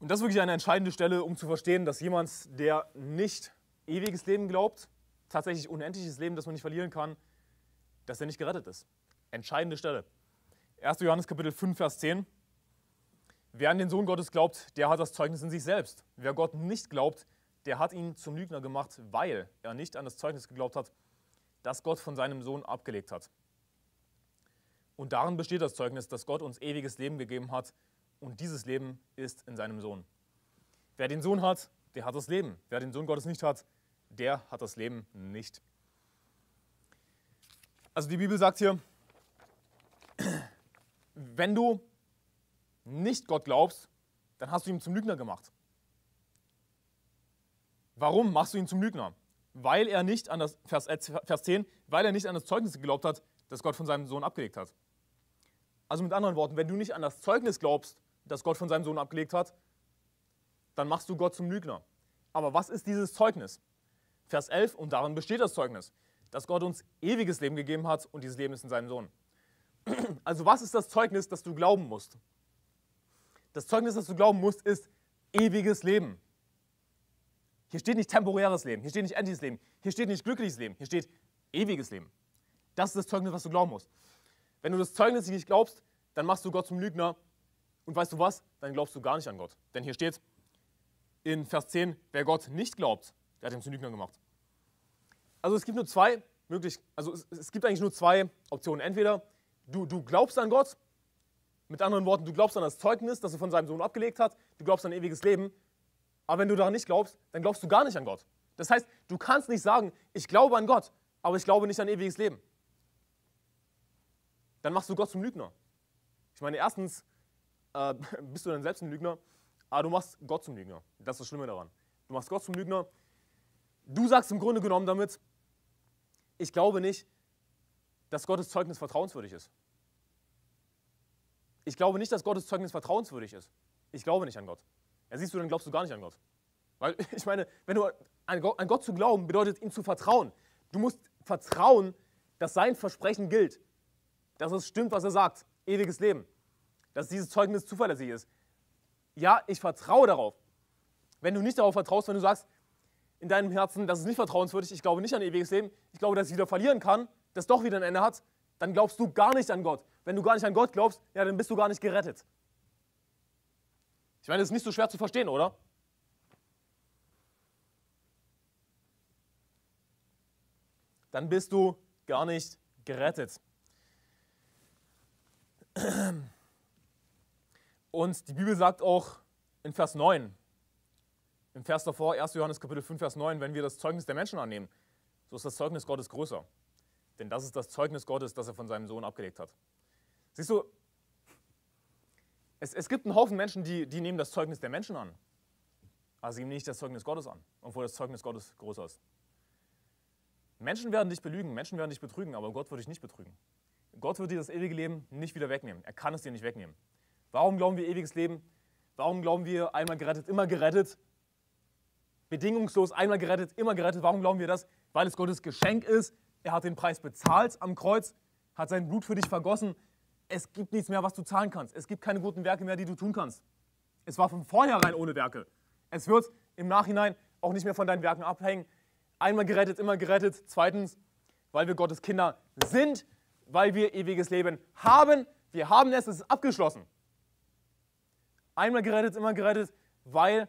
Und das ist wirklich eine entscheidende Stelle, um zu verstehen, dass jemand, der nicht ewiges Leben glaubt, tatsächlich unendliches Leben, das man nicht verlieren kann, dass er nicht gerettet ist. Entscheidende Stelle. 1. Johannes Kapitel 5, Vers 10. Wer an den Sohn Gottes glaubt, der hat das Zeugnis in sich selbst. Wer Gott nicht glaubt, der hat ihn zum Lügner gemacht, weil er nicht an das Zeugnis geglaubt hat, das Gott von seinem Sohn abgelegt hat. Und darin besteht das Zeugnis, dass Gott uns ewiges Leben gegeben hat und dieses Leben ist in seinem Sohn. Wer den Sohn hat, der hat das Leben. Wer den Sohn Gottes nicht hat, der hat das Leben nicht. Also die Bibel sagt hier, wenn du nicht Gott glaubst, dann hast du ihn zum Lügner gemacht. Warum machst du ihn zum Lügner? Weil er nicht an das, Vers 10, weil er nicht an das Zeugnis geglaubt hat, das Gott von seinem Sohn abgelegt hat. Also mit anderen Worten, wenn du nicht an das Zeugnis glaubst, das Gott von seinem Sohn abgelegt hat, dann machst du Gott zum Lügner. Aber was ist dieses Zeugnis? Vers 11, und darin besteht das Zeugnis, dass Gott uns ewiges Leben gegeben hat und dieses Leben ist in seinem Sohn. Also was ist das Zeugnis, das du glauben musst? Das Zeugnis, das du glauben musst, ist ewiges Leben. Hier steht nicht temporäres Leben, hier steht nicht endliches Leben, hier steht nicht glückliches Leben, hier steht ewiges Leben. Das ist das Zeugnis, was du glauben musst. Wenn du das Zeugnis nicht glaubst, dann machst du Gott zum Lügner. Und weißt du was? Dann glaubst du gar nicht an Gott. Denn hier steht in Vers 10, wer Gott nicht glaubt, der hat ihn zum Lügner gemacht. Also es gibt nur zwei Möglichkeiten, also es gibt eigentlich nur zwei Optionen. Entweder du glaubst an Gott, mit anderen Worten, du glaubst an das Zeugnis, das er von seinem Sohn abgelegt hat, du glaubst an ewiges Leben. Aber wenn du daran nicht glaubst, dann glaubst du gar nicht an Gott. Das heißt, du kannst nicht sagen, ich glaube an Gott, aber ich glaube nicht an ewiges Leben. Dann machst du Gott zum Lügner. Ich meine, erstens bist du dann selbst ein Lügner, aber du machst Gott zum Lügner. Das ist das Schlimme daran. Du machst Gott zum Lügner. Du sagst im Grunde genommen damit, ich glaube nicht, dass Gottes Zeugnis vertrauenswürdig ist. Ich glaube nicht, dass Gottes Zeugnis vertrauenswürdig ist. Ich glaube nicht an Gott. Ja, siehst du, dann glaubst du gar nicht an Gott. Weil, ich meine, wenn du an Gott zu glauben, bedeutet ihm zu vertrauen. Du musst vertrauen, dass sein Versprechen gilt. Dass es stimmt, was er sagt. Ewiges Leben. Dass dieses Zeugnis zuverlässig ist. Ja, ich vertraue darauf. Wenn du nicht darauf vertraust, wenn du sagst, in deinem Herzen, das ist nicht vertrauenswürdig, ich glaube nicht an ewiges Leben, ich glaube, dass ich wieder verlieren kann, das doch wieder ein Ende hat, dann glaubst du gar nicht an Gott. Wenn du gar nicht an Gott glaubst, ja, dann bist du gar nicht gerettet. Ich meine, das ist nicht so schwer zu verstehen, oder? Dann bist du gar nicht gerettet. Und die Bibel sagt auch in Vers 9, im Vers davor, 1. Johannes Kapitel 5, Vers 9, wenn wir das Zeugnis der Menschen annehmen, so ist das Zeugnis Gottes größer. Denn das ist das Zeugnis Gottes, das er von seinem Sohn abgelegt hat. Siehst du, es gibt einen Haufen Menschen, die nehmen das Zeugnis der Menschen an. Aber sie nehmen nicht das Zeugnis Gottes an, obwohl das Zeugnis Gottes größer ist. Menschen werden dich belügen, Menschen werden dich betrügen, aber Gott wird dich nicht betrügen. Gott wird dir das ewige Leben nicht wieder wegnehmen. Er kann es dir nicht wegnehmen. Warum glauben wir ewiges Leben? Warum glauben wir einmal gerettet, immer gerettet? Bedingungslos, einmal gerettet, immer gerettet. Warum glauben wir das? Weil es Gottes Geschenk ist. Er hat den Preis bezahlt am Kreuz, hat sein Blut für dich vergossen. Es gibt nichts mehr, was du zahlen kannst. Es gibt keine guten Werke mehr, die du tun kannst. Es war von vornherein ohne Werke. Es wird im Nachhinein auch nicht mehr von deinen Werken abhängen. Einmal gerettet, immer gerettet. Zweitens, weil wir Gottes Kinder sind, weil wir ewiges Leben haben. Wir haben es, es ist abgeschlossen. Einmal gerettet, immer gerettet, weil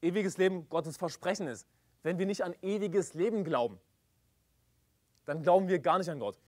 ewiges Leben Gottes Versprechen ist. Wenn wir nicht an ewiges Leben glauben, dann glauben wir gar nicht an Gott.